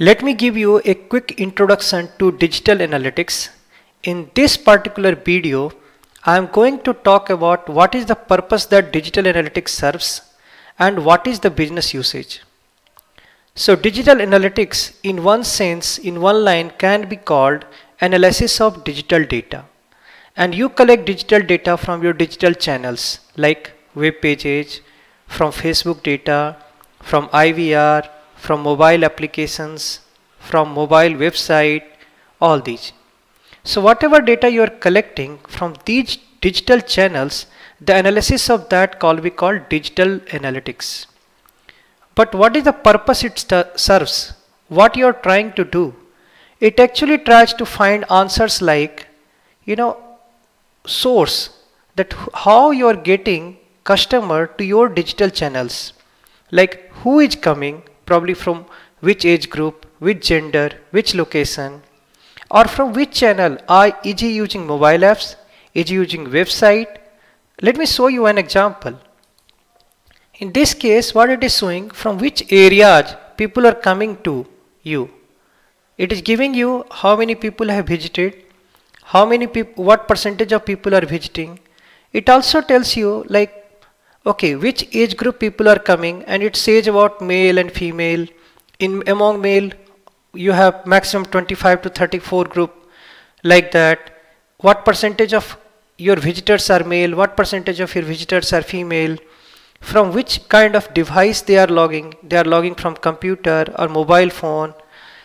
Let me give you a quick introduction to digital analytics. In this particular video, I am going to talk about what is the purpose that digital analytics serves and what is the business usage. So digital analytics, in one sense, in one line, can be called analysis of digital data. And you collect digital data from your digital channels like web pages, from Facebook data, from IVR, from mobile applications, from mobile website, all these. So whatever data you are collecting from these digital channels, the analysis of that can be called digital analytics. But what is the purpose it serves? What you are trying to do? It actually tries to find answers like, source that how you are getting customer to your digital channels. Like who is coming, probably from which age group, which gender, which location, or from which channel. Is he using mobile apps? Is he using website? Let me show you an example. In this case, what it is showing, from which areas people are coming to you. It is giving you how many people have visited, how many people, what percentage of people are visiting. It also tells you like, okay, which age group people are coming, and it says about male and female. Among male, you have maximum 25 to 34 group, like that. What percentage of your visitors are male, what percentage of your visitors are female, from which kind of device they are logging from computer or mobile phone.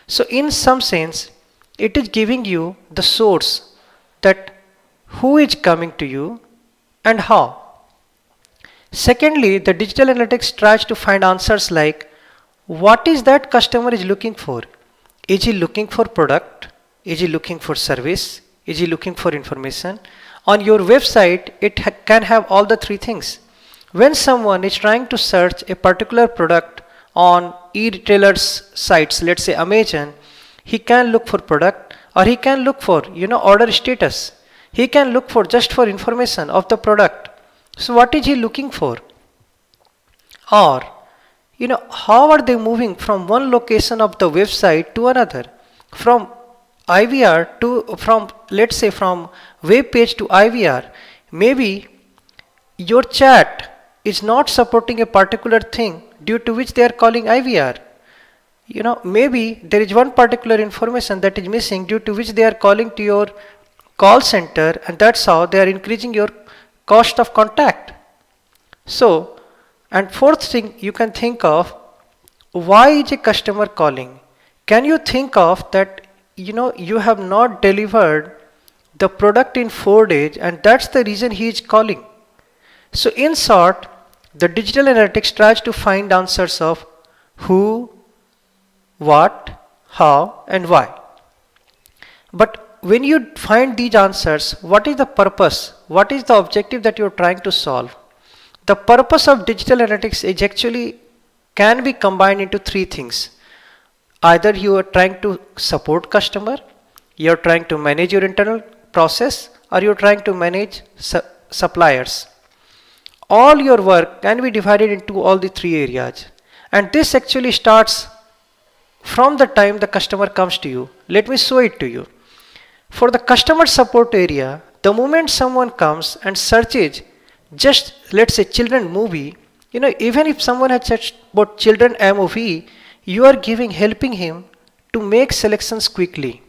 So in some sense, it is giving you the source that who is coming to you and how. Secondly, the digital analytics tries to find answers like, what is that customer is looking for? Is he looking for product? Is he looking for service? Is he looking for information? On your website, it can have all the three things. When someone is trying to search a particular product on e-retailers sites, let's say Amazon, he can look for product, or he can look for, order status. He can look for just for information of the product. So what is he looking for? Or, how are they moving from one location of the website to another? From IVR to, let's say from web page to IVR. Maybe your chat is not supporting a particular thing due to which they are calling IVR. Maybe there is one particular information that is missing due to which they are calling to your call center, and that's how they are increasing your cost of contact. So, and fourth thing you can think of, why is a customer calling? Can you think of that, you have not delivered the product in 4 days, and that's the reason he is calling. So in short, the digital analytics tries to find answers of who, what, how, and why. But when you find these answers, what is the purpose? What is the objective that you are trying to solve? The purpose of digital analytics is actually can be combined into three things. Either you are trying to support customer, you are trying to manage your internal process, or you are trying to manage suppliers. All your work can be divided into all the three areas. And this actually starts from the time the customer comes to you. Let me show it to you. For the customer support area, the moment someone comes and searches just, let's say, children movie, even if someone has searched about children movie, you are helping him to make selections quickly.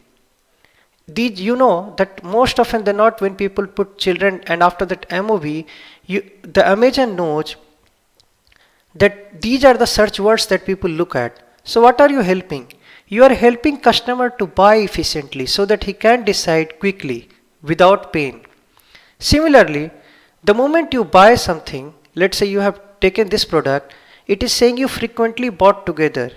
Did you know that most often than not, when people put children and after that movie, the Amazon knows that these are the search words that people look at. So what are you helping? You are helping customer to buy efficiently so that he can decide quickly without pain. Similarly, the moment you buy something, let's say you have taken this product, it is saying you frequently bought together.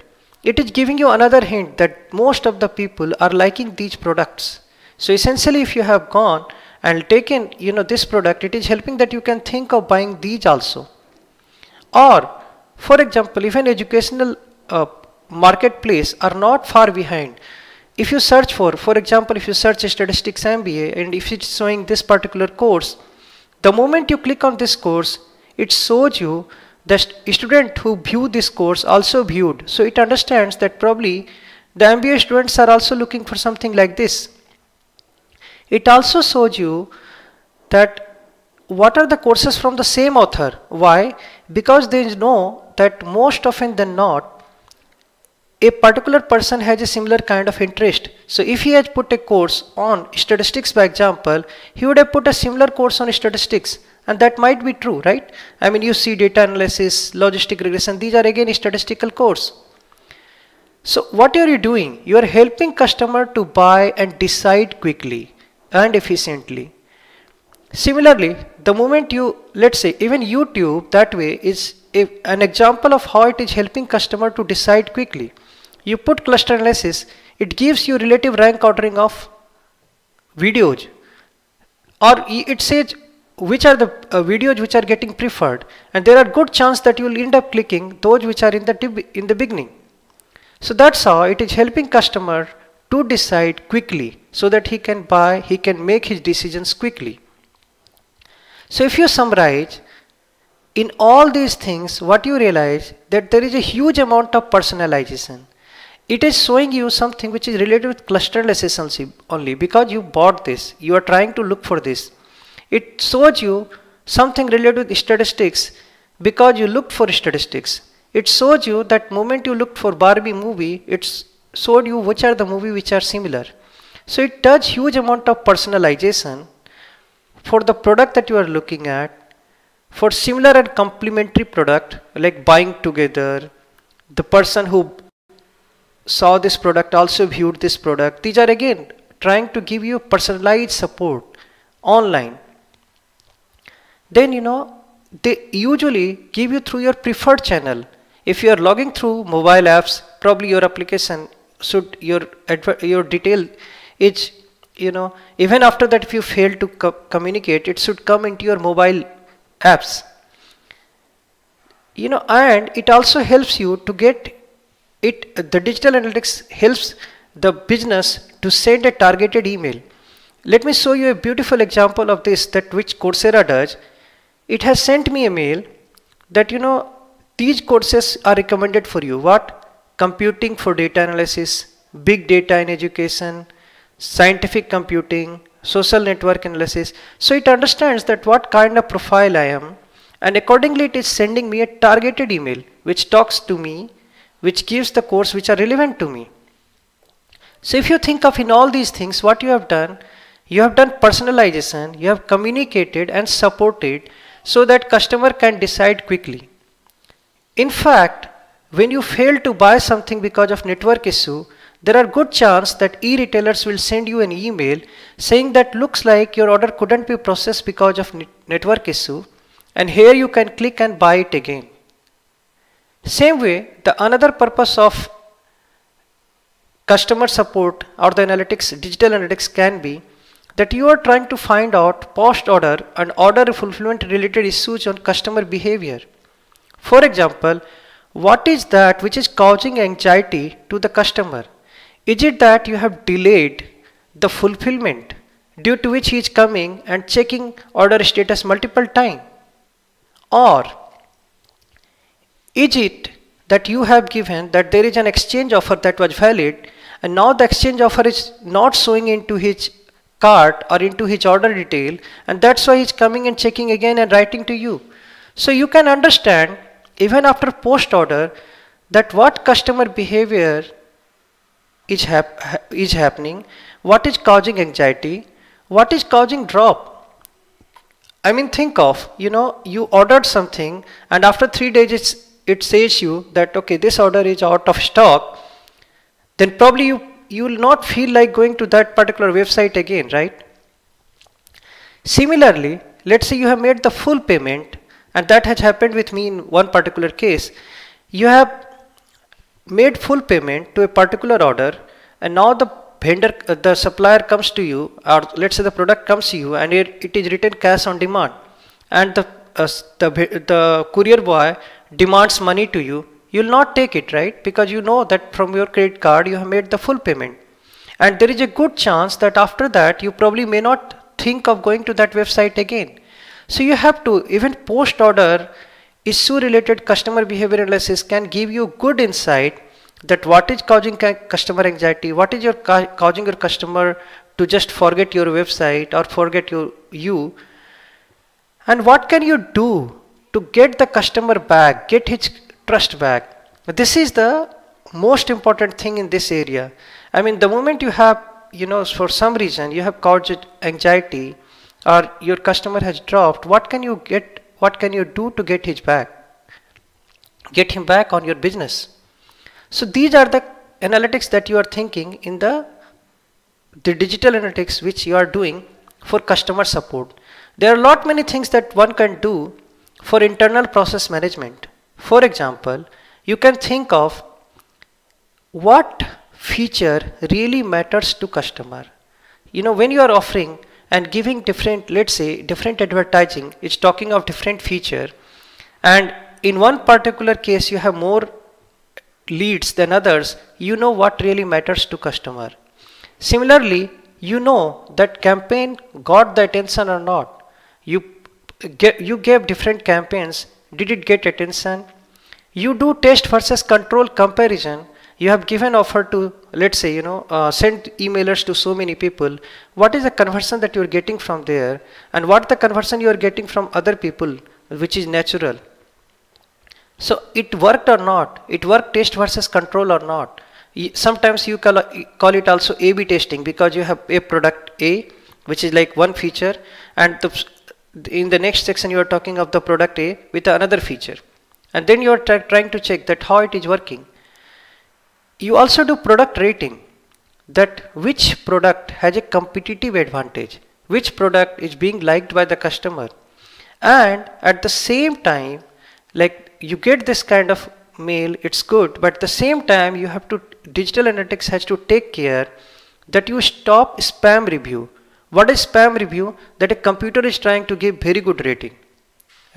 It is giving you another hint that most of the people are liking these products. So essentially, if you have gone and taken, this product, it is helping that you can think of buying these also. Or, for example, if an educational marketplace are not far behind. If you search for example, if you search statistics MBA, and if it's showing this particular course, the moment you click on this course, it shows you the student who viewed this course also viewed. So it understands that probably The MBA students are also looking for something like this. It also shows you that what are the courses from the same author. Why? Because they know that most often than not, a particular person has a similar kind of interest. So if he has put a course on statistics, by example, he would have put a similar course on statistics. And that might be true, right? I mean, you see data analysis, logistic regression, these are again statistical course. So what are you doing? You are helping customer to buy and decide quickly and efficiently. Similarly, the moment you, let's say, even YouTube that way is an example of how it is helping customer to decide quickly. You put cluster analysis, it gives you relative rank ordering of videos, or it says which are the videos which are getting preferred, and there are good chance that you will end up clicking those which are in the beginning. So that's how it is helping customer to decide quickly so that he can buy, he can make his decisions quickly. So if you summarize, in all these things what you realize that there is a huge amount of personalization. It is showing you something which is related with cluster analysis only because you bought this, you are trying to look for this. It shows you something related with statistics because you looked for statistics. It shows you that moment you looked for Barbie movie, it showed you which are the movie which are similar. So it does huge amount of personalization for the product that you are looking at, for similar and complementary product like buying together, the person who saw this product also viewed this product. These are again trying to give you personalized support online. Then you know, they usually give you through your preferred channel. If you are logging through mobile apps, probably your application should, your detail is, you know, even after that if you fail to communicate, it should come into your mobile apps. You know, and it also helps you to get it, the digital analytics helps the business to send a targeted email. Let me show you a beautiful example of this, that which Coursera does. It has sent me a mail that, you know, these courses are recommended for you. What? Computing for data analysis, big data in education, scientific computing, social network analysis. So it understands that what kind of profile I am, and accordingly it is sending me a targeted email which talks to me, which gives the course which are relevant to me. So if you think of in all these things what you have done personalization, you have communicated and supported so that customer can decide quickly. In fact, when you fail to buy something because of network issue, there are good chance that e-retailers will send you an email saying that looks like your order couldn't be processed because of network issue, and here you can click and buy it again. Same way, the another purpose of customer support or the analytics, digital analytics can be that you are trying to find out post-order and order fulfillment related issues on customer behavior. For example, what is that which is causing anxiety to the customer? Is it that you have delayed the fulfillment due to which he is coming and checking order status multiple times? Or is it that you have given that there is an exchange offer that was valid and now the exchange offer is not showing into his cart or into his order detail, and that's why he's coming and checking again and writing to you? So you can understand even after post order that what customer behavior is happening, what is causing anxiety, what is causing drop. I mean, think of, you know, you ordered something and after 3 days it says you that okay, this order is out of stock, then probably you will not feel like going to that particular website again, right? Similarly, let's say you have made the full payment, and that has happened with me in one particular case. You have made full payment to a particular order, and now the vendor, the supplier comes to you, or let's say the product comes to you, and it is written cash on demand, and the courier boy demands money to you. You will not take it, right? Because you know that from your credit card you have made the full payment, and there is a good chance that after that you probably may not think of going to that website again. So you have to, even post order issue related customer behavior analysis can give you good insight that what is causing customer anxiety, what is your causing your customer to just forget your website or forget you, and what can you do to get the customer back, get his trust back. This is the most important thing in this area. I mean, the moment you have, for some reason you have caused anxiety or your customer has dropped, what can you do to get his back? Get him back on your business. So these are the analytics that you are thinking in the digital analytics which you are doing for customer support. There are lot many things that one can do for internal process management. For example, you can think of what feature really matters to customer. When you are offering and giving different, let's say, different advertising, it's talking of different feature, and in one particular case you have more leads than others, what really matters to customer. Similarly, that campaign got the attention or not. You gave different campaigns, did it get attention? You do test versus control comparison. You have given offer to, let's say, send emailers to so many people. What is the conversion that you are getting from there, and what the conversion you are getting from other people, which is natural? So it worked or not? It worked test versus control or not? Sometimes you call it also A/B testing, because you have a product A, which is like one feature, and in the next section you are talking of the product A with another feature, and then you are trying to check that how it is working. You also do product rating, that which product has a competitive advantage, which product is being liked by the customer, and at the same time, like, you get this kind of mail, it's good, but at the same time you have to, digital analytics has to take care that you stop spam review. What is spam review? That a computer is trying to give very good rating,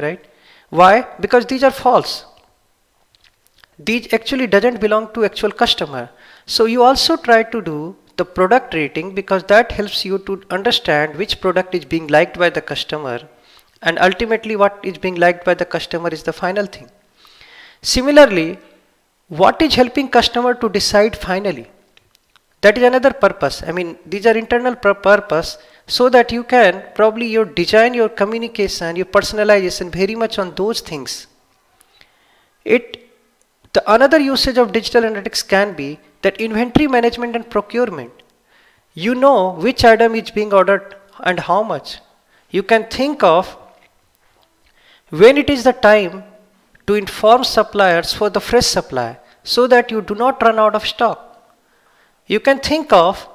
right? Why? Because these are false. These actually doesn't belong to actual customer. So you also try to do the product rating, because that helps you to understand which product is being liked by the customer, and ultimately what is being liked by the customer is the final thing. Similarly, what is helping customer to decide finally? That is another purpose. I mean, these are internal purpose, so that you can probably design your communication, your personalization very much on those things. The another usage of digital analytics can be that inventory management and procurement. You know which item is being ordered and how much. You can think of when it is the time to inform suppliers for the fresh supply, so that you do not run out of stock. You can think of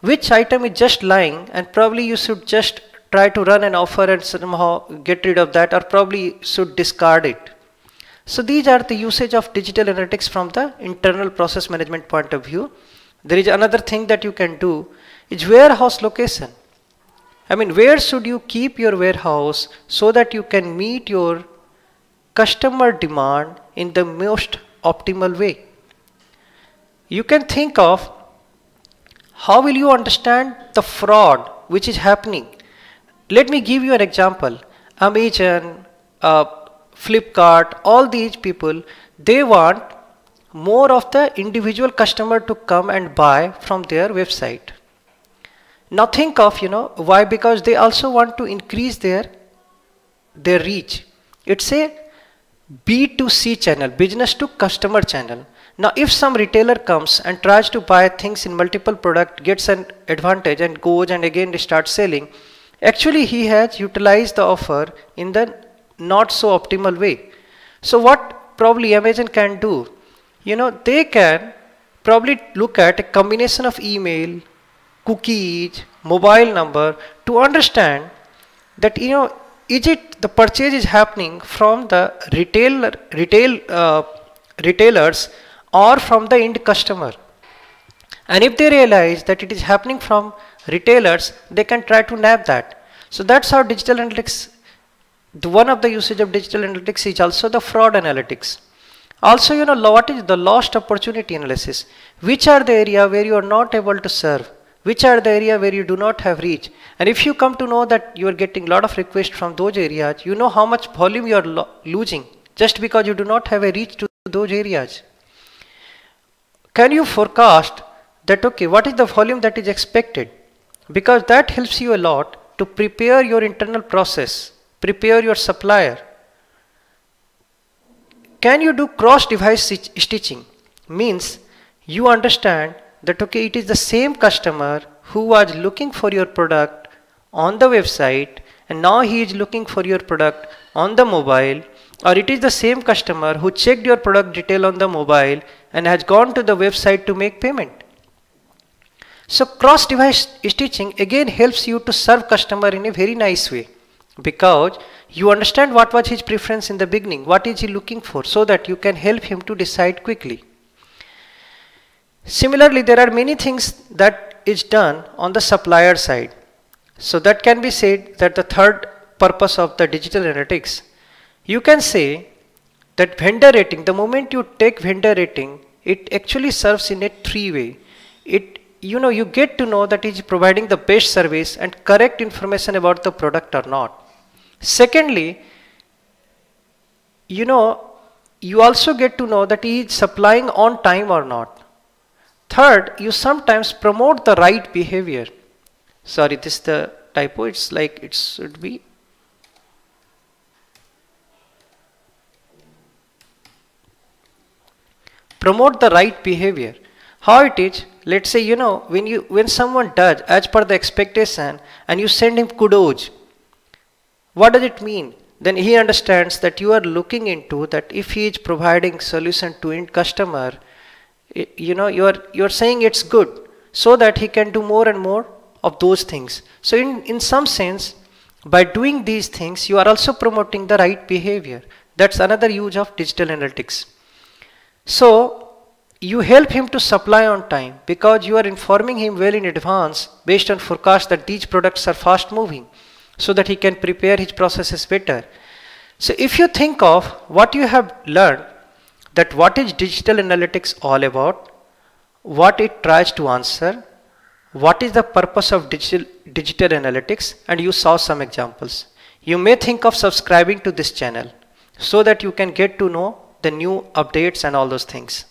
which item is just lying, and probably you should just try to run an offer and somehow get rid of that, or probably should discard it. So these are the usage of digital analytics from the internal process management point of view. There is another thing that you can do is warehouse location. I mean, where should you keep your warehouse so that you can meet your customer demand in the most optimal way? You can think of how will you understand the fraud which is happening. Let me give you an example. Amazon, Flipkart, all these people, they want more of the individual customer to come and buy from their website. Now think of, why? Because they also want to increase their reach. It's a B2C channel, business to customer channel. Now if some retailer comes and tries to buy things in multiple products, gets an advantage and goes and again starts selling, actually he has utilized the offer in the not so optimal way. So what probably Amazon can do, they can probably look at a combination of email, cookies, mobile number to understand that, is it the purchase is happening from the retailers or from the end customer. And if they realize that it is happening from retailers, they can try to nab that. So that's how digital analytics, one of the usage of digital analytics is also the fraud analytics. Also, what is the lost opportunity analysis? Which are the area where you are not able to serve? Which are the area where you do not have reach? And if you come to know that you are getting a lot of requests from those areas, you know how much volume you are losing just because you do not have a reach to those areas. can you forecast that, okay, what is the volume that is expected? Because that helps you a lot to prepare your internal process, prepare your supplier. Can you do cross-device stitching? Means you understand that, okay, it is the same customer who was looking for your product on the website and now he is looking for your product on the mobile, or it is the same customer who checked your product detail on the mobile and has gone to the website to make payment. So cross-device stitching again helps you to serve customer in a very nice way, because you understand what was his preference in the beginning, what is he looking for, so that you can help him to decide quickly. Similarly, there are many things that is done on the supplier side. So that can be said that the third purpose of the digital analytics. You can say that vendor rating, the moment you take vendor rating, it actually serves in a three-way. You get to know that it is providing the best service and correct information about the product or not. Secondly, you also get to know that he is supplying on time or not. Third, you sometimes promote the right behavior. Sorry, this is the typo. It's like it should be. Promote the right behavior. How it is? Let's say, when someone does as per the expectation and you send him kudos, what does it mean? Then he understands that you are looking into that if he is providing solution to end customer, you are saying it's good, so that he can do more and more of those things. So in some sense, by doing these things, you are also promoting the right behavior. That's another use of digital analytics. So you help him to supply on time because you are informing him well in advance based on forecast that these products are fast moving, so that he can prepare his processes better. So if you think of what you have learned, that what is digital analytics all about, what it tries to answer, what is the purpose of digital analytics, and you saw some examples. You may think of subscribing to this channel so that you can get to know the new updates and all those things.